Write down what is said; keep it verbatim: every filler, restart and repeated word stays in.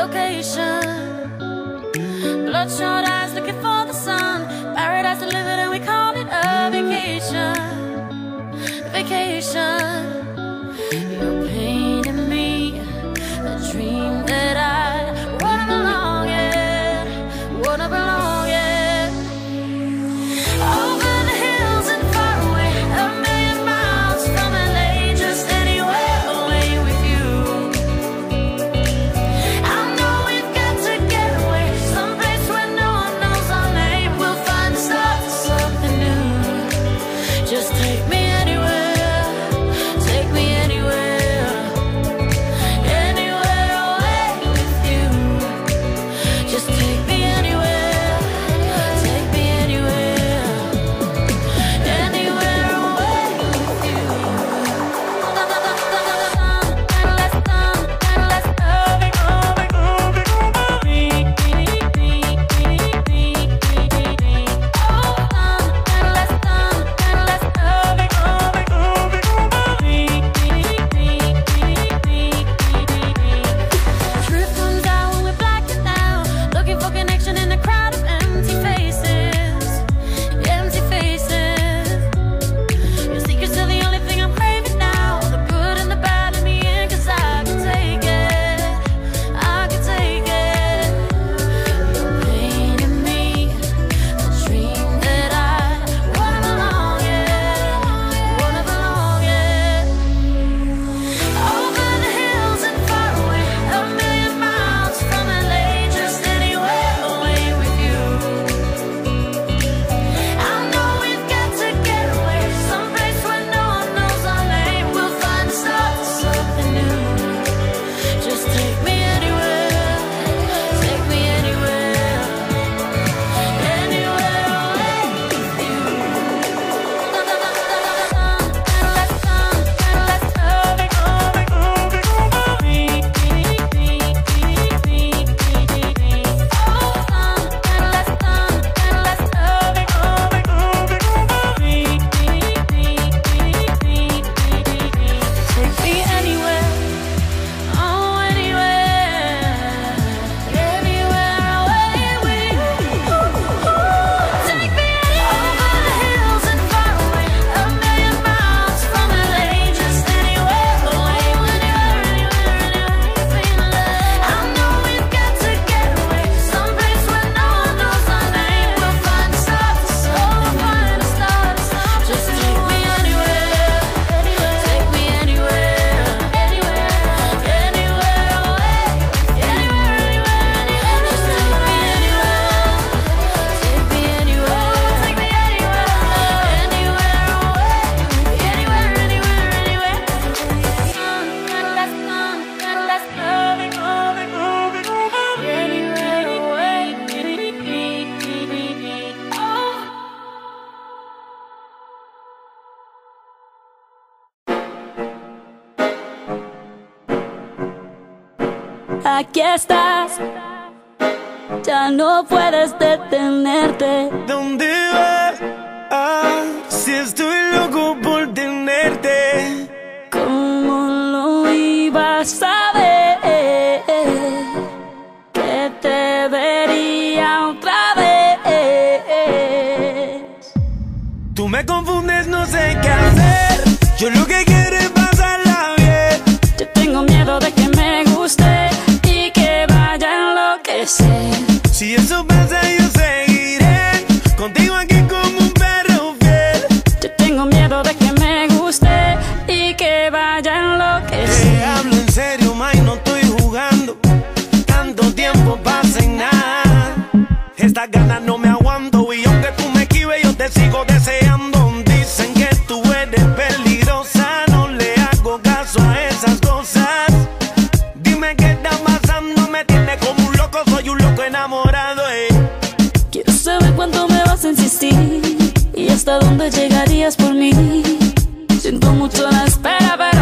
location. Bloodshot eyes looking for the sun. Paradise delivered and we call it a vacation. Vacation. You painted me a dream that I wouldn't belong in. Wouldn't belong. Aquí estás, ya no puedes detenerte. ¿Dónde vas? Ah, si estoy loco por tenerte. ¿Cómo lo ibas a ver? Que te vería otra vez. Tú me confundes, no sé qué hacer. Yo lo que quiero es pasarla bien. Yo tengo miedo de que me guste. Si eso pasa yo seguiré contigo aquí como un perro fiel. Yo tengo miedo de que me guste y que vaya a enloquecer. Te hablo en serio, ma, y no estoy jugando. Tanto tiempo pasa en nada. Estas ganas no me aguanto y aunque tú me esquives yo te sigo deseando. Dicen que tú eres peligrosa, no le hago caso a esas cosas. Dime qué está pasando, me tienes como soy un loco enamorado, eh. Quiero saber cuánto me vas a insistir y hasta dónde llegarías por mí. Siento mucho la espera, pero